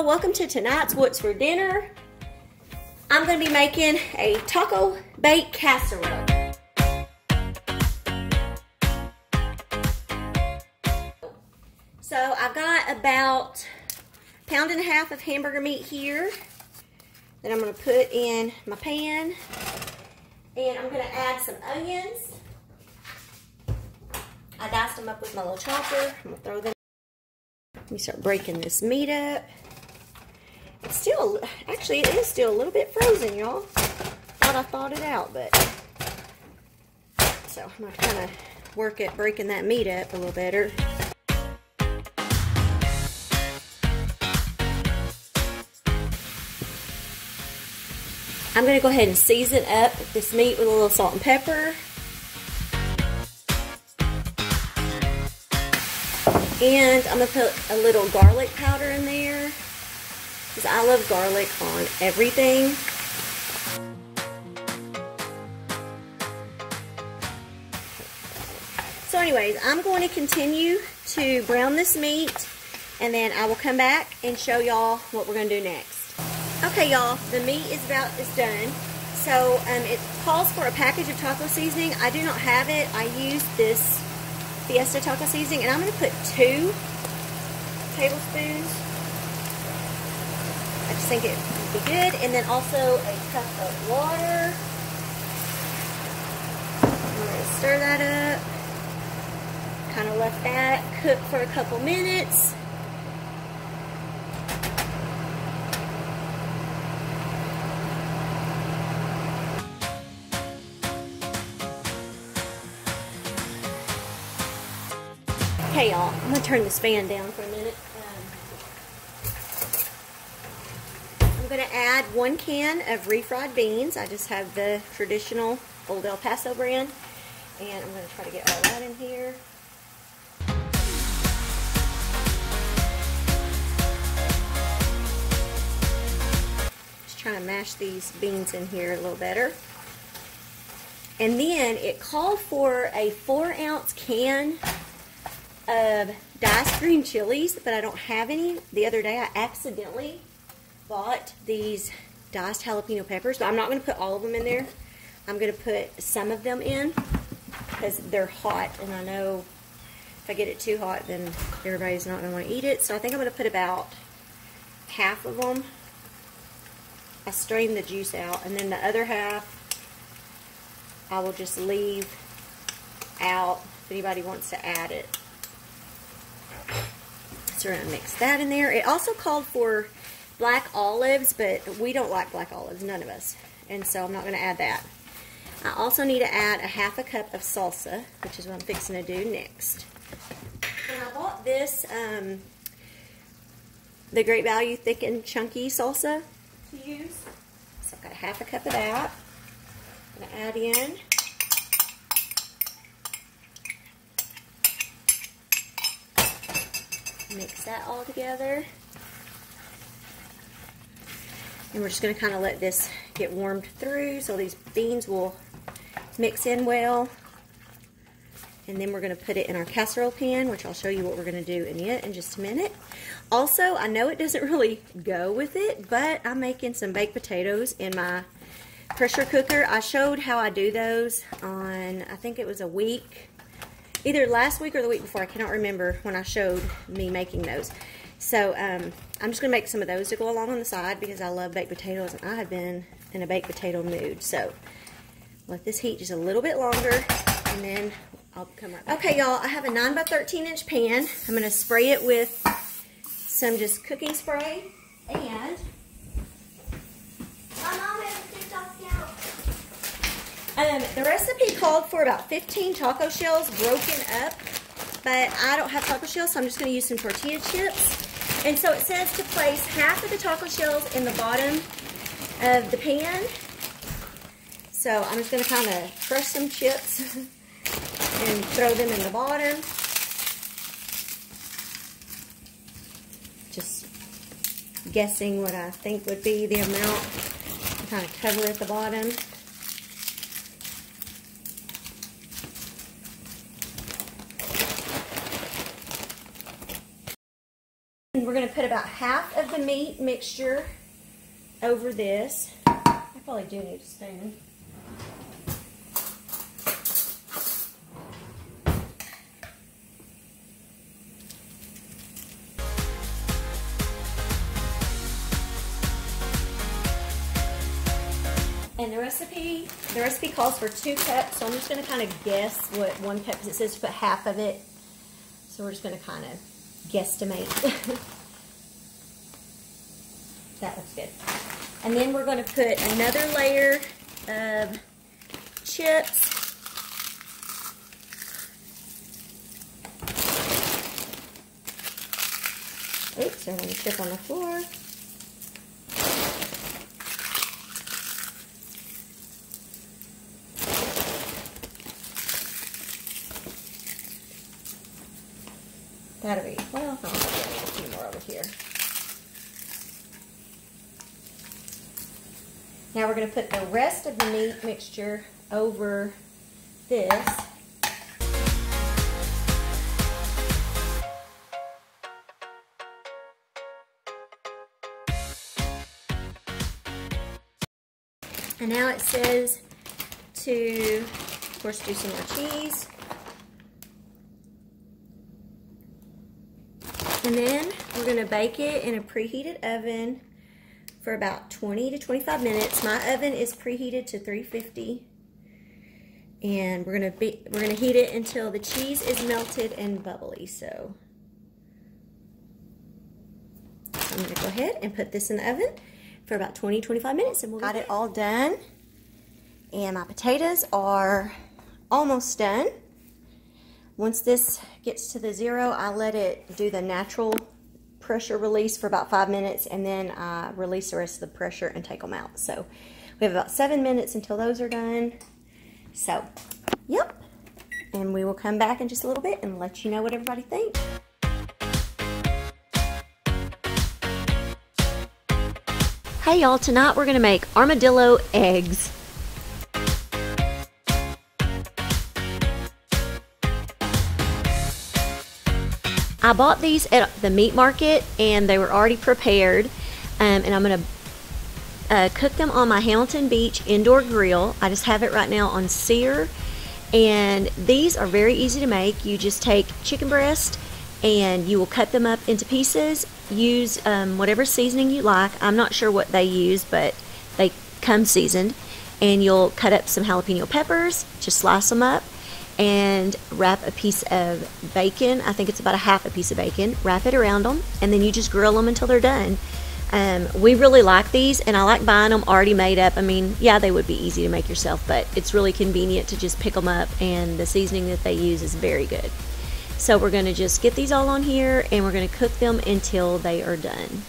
y'all, welcome to tonight's What's for Dinner. I'm gonna be making a taco bake casserole. So I've got about a pound and a half of hamburger meat here that I'm gonna put in my pan. And I'm gonna add some onions. I diced them up with my little chopper. I'm gonna throw them. Let me start breaking this meat up. It's still, actually it is still a little bit frozen, y'all. Thought I thawed it out, but. So I'm gonna kinda work at breaking that meat up a little better. I'm gonna go ahead and season up this meat with a little salt and pepper. And I'm gonna put a little garlic powder in there because I love garlic on everything. So anyways, I'm going to continue to brown this meat and then I will come back and show y'all what we're gonna do next. Okay, y'all, the meat is done. So it calls for a package of taco seasoning. I do not have it. I use this Fiesta taco seasoning, and I'm gonna put 2 tablespoons. I just think it would be good. And then also a cup of water. I'm gonna stir that up. Kinda let that cook for a couple minutes. Okay, y'all, I'm gonna turn this fan down for a minute. I'm gonna add 1 can of refried beans. I just have the traditional Old El Paso brand. And I'm gonna try to get all that in here. Just trying to mash these beans in here a little better. And then it called for a 4-ounce can of diced green chilies, but I don't have any. The other day I accidentally bought these diced jalapeno peppers, but I'm not gonna put all of them in there. I'm gonna put some of them in because they're hot, and I know if I get it too hot then everybody's not gonna want to eat it. So I think I'm gonna put about half of them. I strain the juice out, and then the other half I will just leave out if anybody wants to add it. So we're gonna mix that in there. It also called for black olives, but we don't like black olives, none of us. And so I'm not gonna add that. I also need to add a 1/2 cup of salsa, which is what I'm fixing to do next. And I bought this, the Great Value Thick and Chunky salsa to use. So I've got a 1/2 cup of that. I'm gonna add in. Mix that all together. And we're just going to kind of let this get warmed through so these beans will mix in well. And then we're going to put it in our casserole pan, which I'll show you what we're going to do in just a minute. Also, I know it doesn't really go with it, but I'm making some baked potatoes in my pressure cooker. I showed how I do those on, I think it was a week. Either last week or the week before, I cannot remember when I showed me making those. So I'm just gonna make some of those to go along on the side because I love baked potatoes and I have been in a baked potato mood. So let this heat just a little bit longer and then I'll come right back. Okay, y'all, I have a 9 by 13-inch pan. I'm gonna spray it with some just cooking spray and the recipe called for about 15 taco shells broken up, but I don't have taco shells, so I'm just going to use some tortilla chips. And so it says to place 1/2 of the taco shells in the bottom of the pan. So I'm just going to kind of crush some chips and throw them in the bottom. Just guessing what I think would be the amount. Kind of cover at the bottom. we're going to put about half of the meat mixture over this. I probably do need a spoon. And the recipe calls for 2 cups, so I'm just going to kind of guess what 1 cup is. It says to put half of it, so we're just going to kind of guesstimate. That looks good. And then we're going to put another layer of chips. Oops, I'm going to chip on the floor. That'll be, well, I'll get a few more over here. Now we're going to put the rest of the meat mixture over this. And now it says to, of course, do some more cheese. And then we're going to bake it in a preheated oven for about 20 to 25 minutes. My oven is preheated to 350, and we're going to heat it until the cheese is melted and bubbly. So I'm going to go ahead and put this in the oven for about 20 to 25 minutes, and we'll got it all done. And my potatoes are almost done. Once this gets to the zero, I let it do the natural pressure release for about 5 minutes, and then I release the rest of the pressure and take them out. So we have about 7 minutes until those are done. So, yep. And we will come back in just a little bit and let you know what everybody thinks. Hey y'all, tonight we're gonna make armadillo eggs. I bought these at the meat market, and they were already prepared, and I'm going to cook them on my Hamilton Beach indoor grill. I just have it right now on sear, and these are very easy to make. You just take chicken breast, and you will cut them up into pieces. Use whatever seasoning you like. I'm not sure what they use, but they come seasoned, and you'll cut up some jalapeno peppers, just slice them up, and wrap a piece of bacon, I think it's about a half a piece of bacon, wrap it around them, and then you just grill them until they're done. We really like these, and I like buying them already made up. I mean, yeah, they would be easy to make yourself, but it's really convenient to just pick them up, and the seasoning that they use is very good. So we're gonna just get these all on here, and we're gonna cook them until they are done.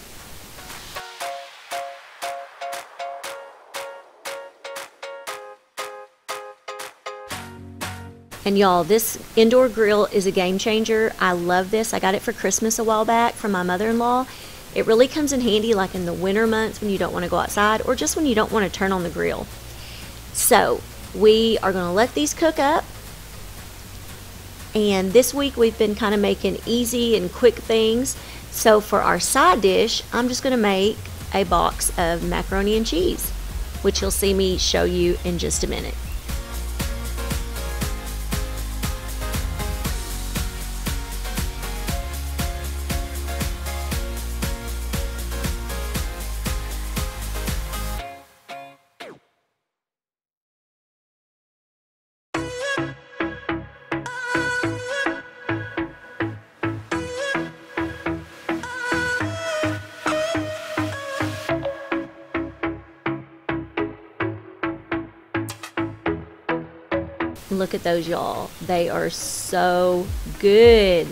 And y'all, this indoor grill is a game changer. I love this. I got it for Christmas a while back from my mother-in-law. It really comes in handy like in the winter months when you don't want to go outside, or just when you don't want to turn on the grill. So we are going to let these cook up. And this week we've been kind of making easy and quick things. So for our side dish, I'm just going to make a box of macaroni and cheese, which you'll see me show you in just a minute. Look at those, y'all. They are so good.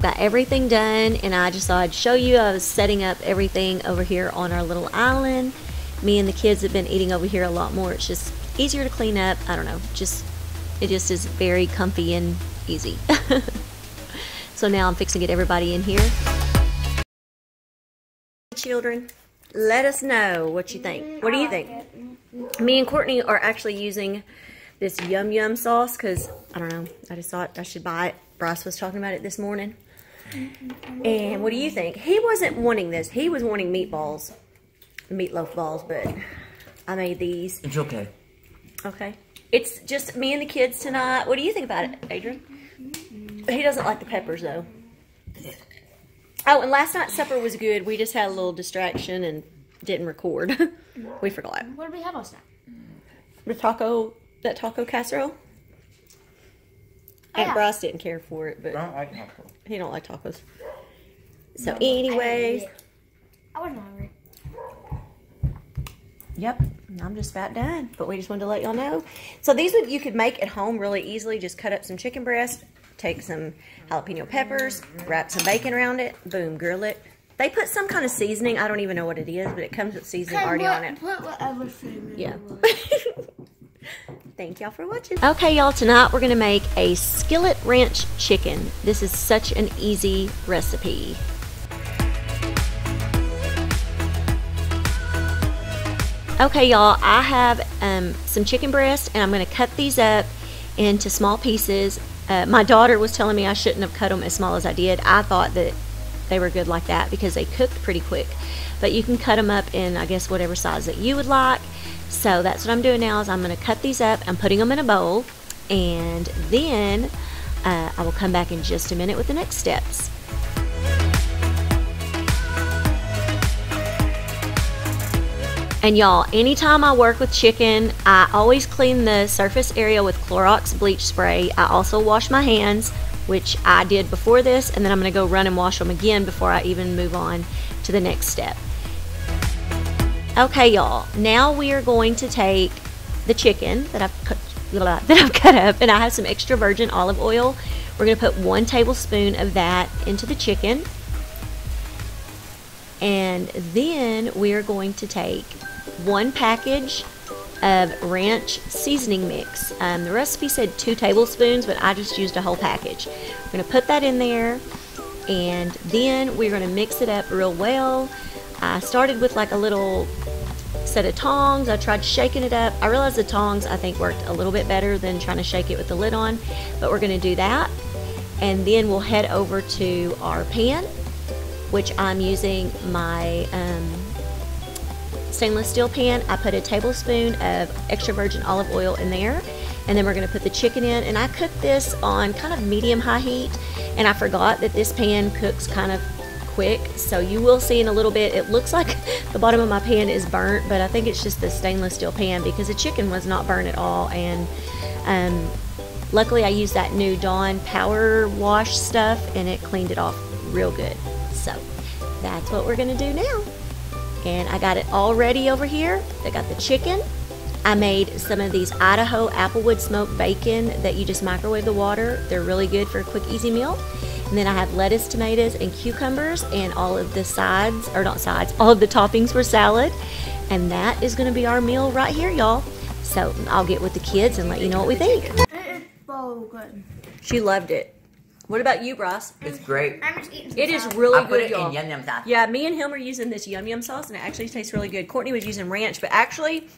Got everything done, and I just thought I'd show you. I was setting up everything over here on our little island. Me and the kids have been eating over here a lot more. It's just easier to clean up. I don't know, it just is very comfy and easy. So now I'm fixing to get everybody in here. Children, let us know what you think. What do you think? Me and Courtney are actually using this yum yum sauce because, I don't know, I just thought I should buy it. Bryce was talking about it this morning. And what do you think? He wasn't wanting this. He was wanting meatballs, meatloaf balls, but I made these. It's okay. Okay. It's just me and the kids tonight. What do you think about it, Adrian? He doesn't like the peppers, though. Oh, and last night's supper was good. We just had a little distraction and didn't record. We forgot. What did we have last night? The taco, that taco casserole. Aunt Bryce didn't care for it, but I don't like tacos. He don't like tacos. So, anyways, I wasn't hungry. Yep, I'm just about done. But we just wanted to let y'all know. So these would you could make at home really easily. Just cut up some chicken breast, take some jalapeno peppers, wrap some bacon around it, boom, grill it. They put some kind of seasoning. I don't even know what it is, but it comes with seasoning already on it. Put whatever seasoning. Yeah. Thank y'all for watching. Okay, y'all, tonight we're going to make a skillet ranch chicken. This is such an easy recipe. Okay, y'all, I have some chicken breast, and I'm going to cut these up into small pieces. My daughter was telling me I shouldn't have cut them as small as I did. I thought that they were good like that because they cooked pretty quick. But you can cut them up in, I guess, whatever size that you would like. So that's what I'm doing now is I'm going to cut these up. I'm putting them in a bowl, and then I will come back in just a minute with the next steps. And y'all, anytime I work with chicken, I always clean the surface area with Clorox bleach spray. I also wash my hands, which I did before this, and then I'm going to go run and wash them again before I even move on to the next step. Okay, y'all, now we are going to take the chicken that I've cut up, and I have some extra virgin olive oil. We're going to put 1 tablespoon of that into the chicken. And then we are going to take 1 package of ranch seasoning mix. The recipe said 2 tablespoons, but I just used a whole package. We're going to put that in there, and then we're going to mix it up real well. I started with like a little set of tongs. I tried shaking it up. I realized the tongs, I think, worked a little bit better than trying to shake it with the lid on, but we're going to do that. And then we'll head over to our pan, which I'm using my stainless steel pan. I put a tablespoon of extra virgin olive oil in there, and then we're going to put the chicken in. And I cooked this on kind of medium-high heat, and I forgot that this pan cooks kind of quick, so you will see in a little bit it looks like the bottom of my pan is burnt, but I think it's just the stainless steel pan because the chicken was not burnt at all. And luckily I used that new Dawn power wash stuff, and it cleaned it off real good. So that's what we're gonna do now. And I got it all ready over here. I got the chicken. I made some of these Idaho Applewood smoked bacon that you just microwave the water. They're really good for a quick, easy meal. And then I have lettuce, tomatoes, and cucumbers, and all of the sides, or not sides, all of the toppings for salad. And that is gonna be our meal right here, y'all. So I'll get with the kids and let you know what we think. It is so good. She loved it. What about you, Bryce? It's great. I'm just eating some It sauce. Is really I put good, y'all. Yum yum sauce. Yeah, me and him are using this yum yum sauce, and it actually tastes really good. Courtney was using ranch, but actually,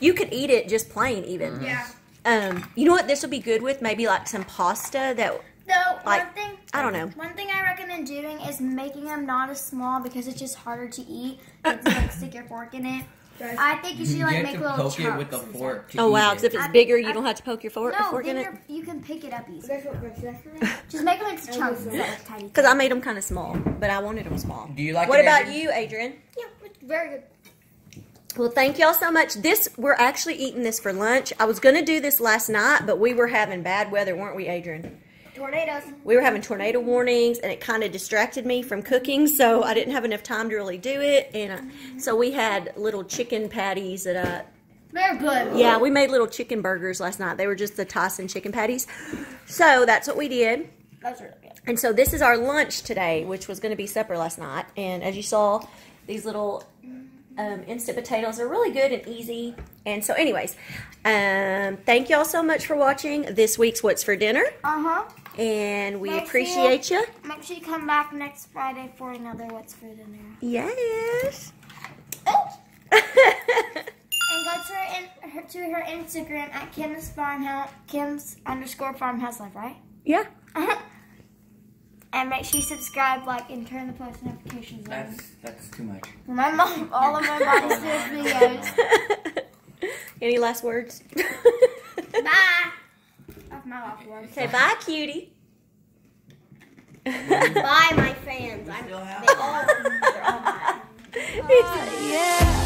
you could eat it just plain, even. Mm-hmm. Yeah. You know what? This would be good with maybe like some pasta that. So like, one thing, I don't know. One thing I recommend doing is making them not as small because it's just harder to eat. It's like stick your fork in it. I think you should like make little chunks. You have to poke it with the fork. Oh wow! Because if it's bigger, you don't have to poke your fork in it. No, then you can pick it up easy. Just make them like chunks. Because I made them kind of small, but I wanted them small. Do you like? What about you, Adrian? Yeah, it's very good. Well, thank y'all so much. We're actually eating this for lunch. I was gonna do this last night, but we were having bad weather, weren't we, Adrian? Tornadoes. We were having tornado warnings, and it kind of distracted me from cooking, so I didn't have enough time to really do it. And so we had little chicken patties that they're good. Yeah, we made little chicken burgers last night. They were just the Tyson chicken patties. So that's what we did. Those are good. And so this is our lunch today, which was going to be supper last night. And as you saw, these little instant potatoes are really good and easy. And so anyways, thank y'all so much for watching this week's What's for Dinner. And we appreciate you. Make sure you come back next Friday for another What's for Dinner. Yes. Oh. And go to her Instagram at Kim's underscore farmhouse life, right? Yeah. And make sure you subscribe, like, and turn the post notifications on. That's too much. My mom, all of my mom's videos. Any last words? Bye. That's my last words. Say bye, cutie. Bye, my fans. I'm, they're all mine. Yeah.